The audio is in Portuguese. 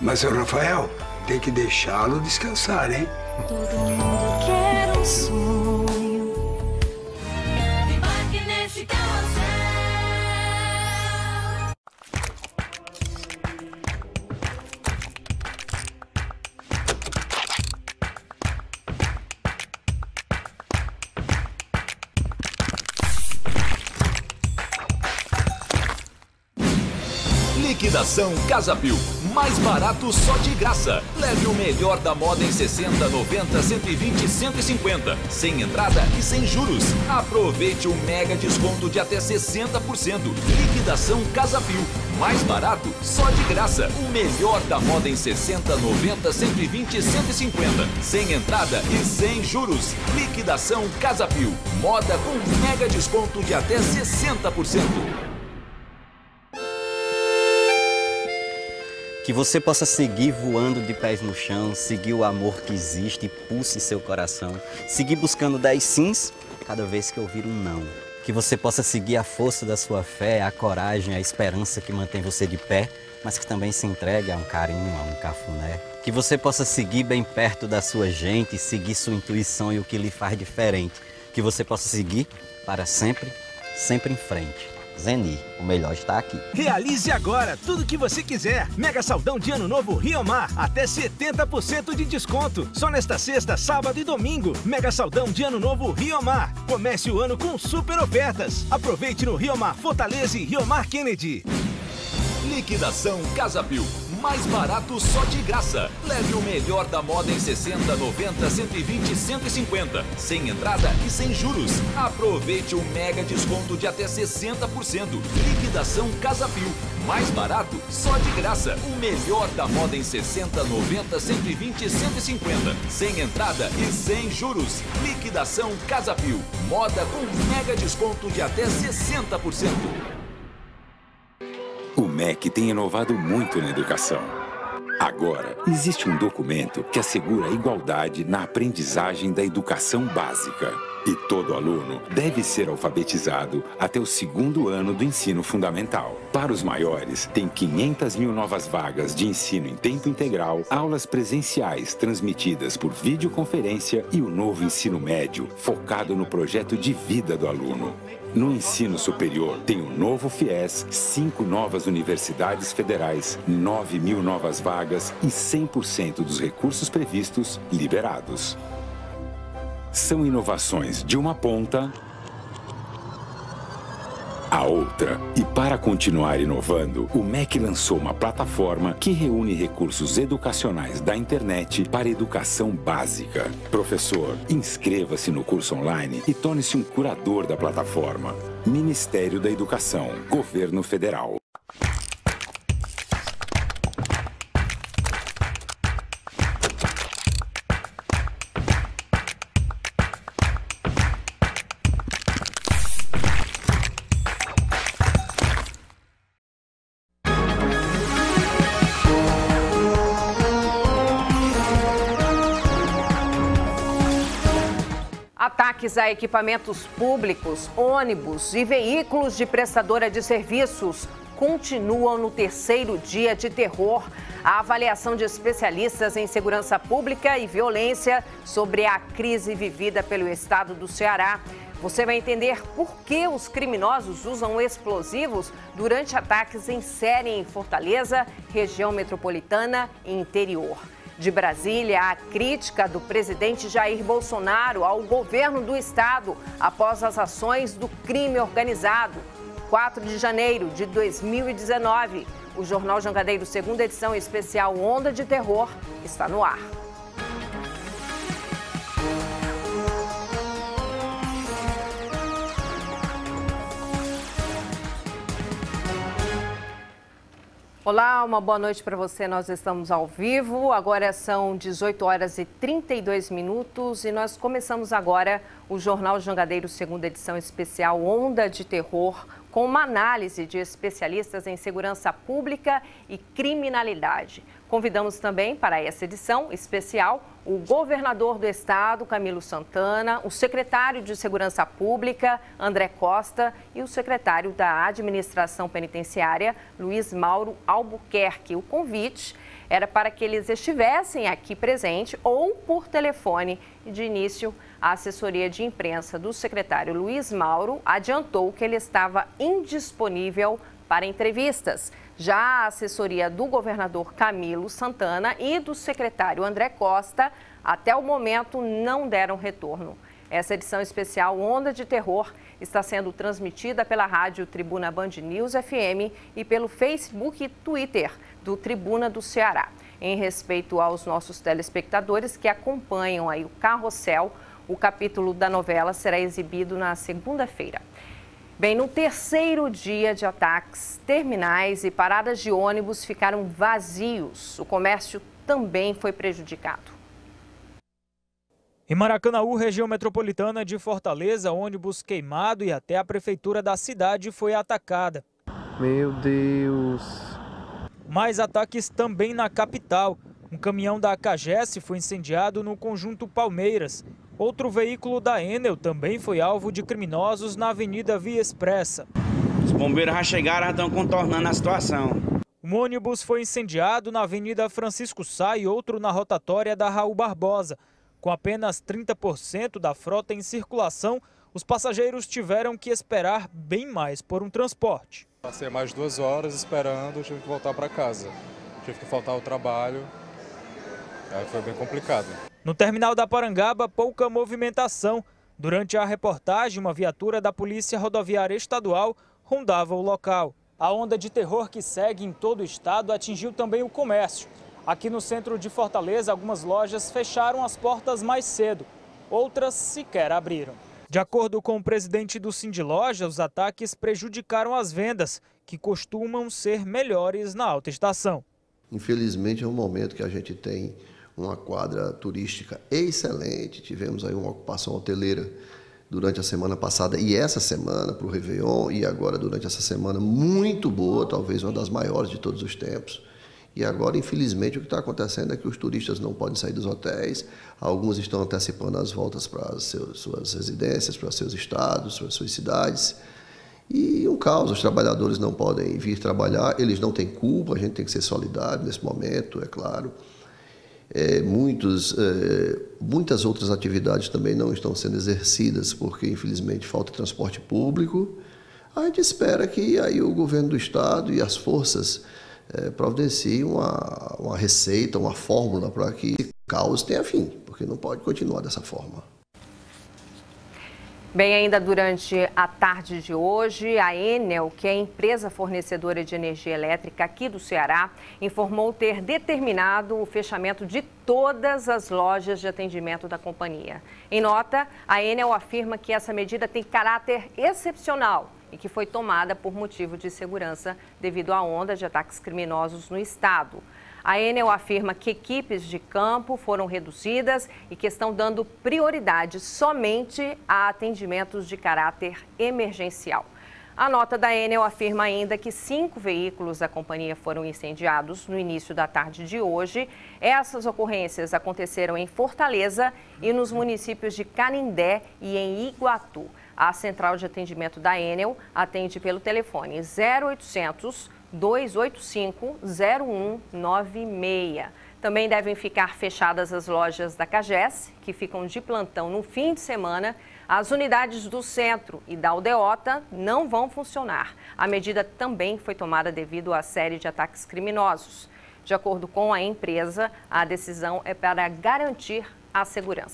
Mas, seu Rafael, tem que deixá-lo descansar, hein? Todo mundo quer um sonho. Embarque nesse carrossel. Liquidação Casapio. Mais barato só de graça. Leve o melhor da moda em 60, 90, 120, 150. Sem entrada e sem juros. Aproveite o mega desconto de até 60%. Liquidação Casapio. Mais barato só de graça. O melhor da moda em 60, 90, 120, 150. Sem entrada e sem juros. Liquidação Casapio. Moda com mega desconto de até 60%. Que você possa seguir voando de pés no chão, seguir o amor que existe e pulse seu coração. Seguir buscando 10 sims cada vez que ouvir um não. Que você possa seguir a força da sua fé, a coragem, a esperança que mantém você de pé, mas que também se entregue a um carinho, a um cafuné. Que você possa seguir bem perto da sua gente, seguir sua intuição e o que lhe faz diferente. Que você possa seguir para sempre, sempre em frente. Zeni, o melhor está aqui. Realize agora tudo que você quiser. Mega Saldão de Ano Novo Rio Mar. Até 70% de desconto. Só nesta sexta, sábado e domingo. Mega Saldão de Ano Novo Rio Mar. Comece o ano com super ofertas. Aproveite no Rio Mar Fortaleza e Rio Mar Kennedy. Liquidação Casapio. Mais barato só de graça. Leve o melhor da moda em 60, 90, 120, 150. Sem entrada e sem juros. Aproveite o mega desconto de até 60%. Liquidação Casapio. Mais barato só de graça. O melhor da moda em 60, 90, 120, 150. Sem entrada e sem juros. Liquidação Casapio. Moda com mega desconto de até 60%. O MEC tem inovado muito na educação. Agora, existe um documento que assegura a igualdade na aprendizagem da educação básica. E todo aluno deve ser alfabetizado até o segundo ano do ensino fundamental. Para os maiores, tem 500 mil novas vagas de ensino em tempo integral, aulas presenciais transmitidas por videoconferência e o novo ensino médio, focado no projeto de vida do aluno. No ensino superior, tem o novo FIES, 5 novas universidades federais, 9 mil novas vagas e 100% dos recursos previstos liberados. São inovações de uma ponta a outra. E para continuar inovando, o MEC lançou uma plataforma que reúne recursos educacionais da internet para educação básica. Professor, inscreva-se no curso online e torne-se um curador da plataforma. Ministério da Educação, Governo Federal. Ataques a equipamentos públicos, ônibus e veículos de prestadora de serviços continuam no terceiro dia de terror. A avaliação de especialistas em segurança pública e violência sobre a crise vivida pelo estado do Ceará. Você vai entender por que os criminosos usam explosivos durante ataques em série em Fortaleza, região metropolitana e interior. De Brasília, a crítica do presidente Jair Bolsonaro ao governo do estado após as ações do crime organizado. 4 de janeiro de 2019, o Jornal Jangadeiro, segunda edição especial Onda de Terror, está no ar. Olá, uma boa noite para você. Nós estamos ao vivo, agora são 18h32 e nós começamos agora o Jornal Jangadeiro, segunda edição especial Onda de Terror, com uma análise de especialistas em segurança pública e criminalidade. Convidamos também para essa edição especial o governador do estado, Camilo Santana, o secretário de Segurança Pública, André Costa, e o secretário da Administração Penitenciária, Luiz Mauro Albuquerque. O convite era para que eles estivessem aqui presente ou por telefone. De início, a assessoria de imprensa do secretário Luiz Mauro adiantou que ele estava indisponível para entrevistas. Já a assessoria do governador Camilo Santana e do secretário André Costa, até o momento, não deram retorno. Essa edição especial Onda de Terror está sendo transmitida pela Rádio Tribuna Band News FM e pelo Facebook e Twitter do Tribuna do Ceará. Em respeito aos nossos telespectadores que acompanham aí o Carrossel, o capítulo da novela será exibido na segunda-feira. Bem, no terceiro dia de ataques, terminais e paradas de ônibus ficaram vazios. O comércio também foi prejudicado. Em Maracanaú, região metropolitana de Fortaleza, ônibus queimado e até a prefeitura da cidade foi atacada. Meu Deus! Mais ataques também na capital. Um caminhão da Cagece foi incendiado no conjunto Palmeiras. Outro veículo da Enel também foi alvo de criminosos na Avenida Via Expressa. Os bombeiros já chegaram, já estão contornando a situação. Um ônibus foi incendiado na Avenida Francisco Sá e outro na rotatória da Raul Barbosa. Com apenas 30% da frota em circulação, os passageiros tiveram que esperar bem mais por um transporte. Passei mais 2 horas esperando, tive que voltar para casa. Tive que faltar ao trabalho, aí foi bem complicado. No terminal da Parangaba, pouca movimentação. Durante a reportagem, uma viatura da Polícia Rodoviária Estadual rondava o local. A onda de terror que segue em todo o estado atingiu também o comércio. Aqui no centro de Fortaleza, algumas lojas fecharam as portas mais cedo, outras sequer abriram. De acordo com o presidente do Sindiloja, os ataques prejudicaram as vendas, que costumam ser melhores na alta estação. Infelizmente, é um momento que a gente tem uma quadra turística excelente, tivemos aí uma ocupação hoteleira durante a semana passada e essa semana para o Réveillon, e agora durante essa semana muito boa, talvez uma das maiores de todos os tempos. E agora, infelizmente, o que está acontecendo é que os turistas não podem sair dos hotéis, alguns estão antecipando as voltas para suas residências, para seus estados, para suas cidades. E um caos, os trabalhadores não podem vir trabalhar, eles não têm culpa, a gente tem que ser solidário nesse momento, é claro. Muitas outras atividades também não estão sendo exercidas, porque, infelizmente, falta transporte público. A gente espera que aí o governo do estado e as forças providencie uma receita, uma fórmula para que o caos tenha fim, porque não pode continuar dessa forma. Bem, ainda durante a tarde de hoje, a Enel, que é a empresa fornecedora de energia elétrica aqui do Ceará, informou ter determinado o fechamento de todas as lojas de atendimento da companhia. Em nota, a Enel afirma que essa medida tem caráter excepcional e que foi tomada por motivo de segurança devido à onda de ataques criminosos no estado. A Enel afirma que equipes de campo foram reduzidas e que estão dando prioridade somente a atendimentos de caráter emergencial. A nota da Enel afirma ainda que 5 veículos da companhia foram incendiados no início da tarde de hoje. Essas ocorrências aconteceram em Fortaleza e nos municípios de Canindé e em Iguatu. A central de atendimento da Enel atende pelo telefone 0800 285 0196. Também devem ficar fechadas as lojas da Cagece, que ficam de plantão no fim de semana. As unidades do centro e da aldeota não vão funcionar. A medida também foi tomada devido à série de ataques criminosos. De acordo com a empresa, a decisão é para garantir a segurança.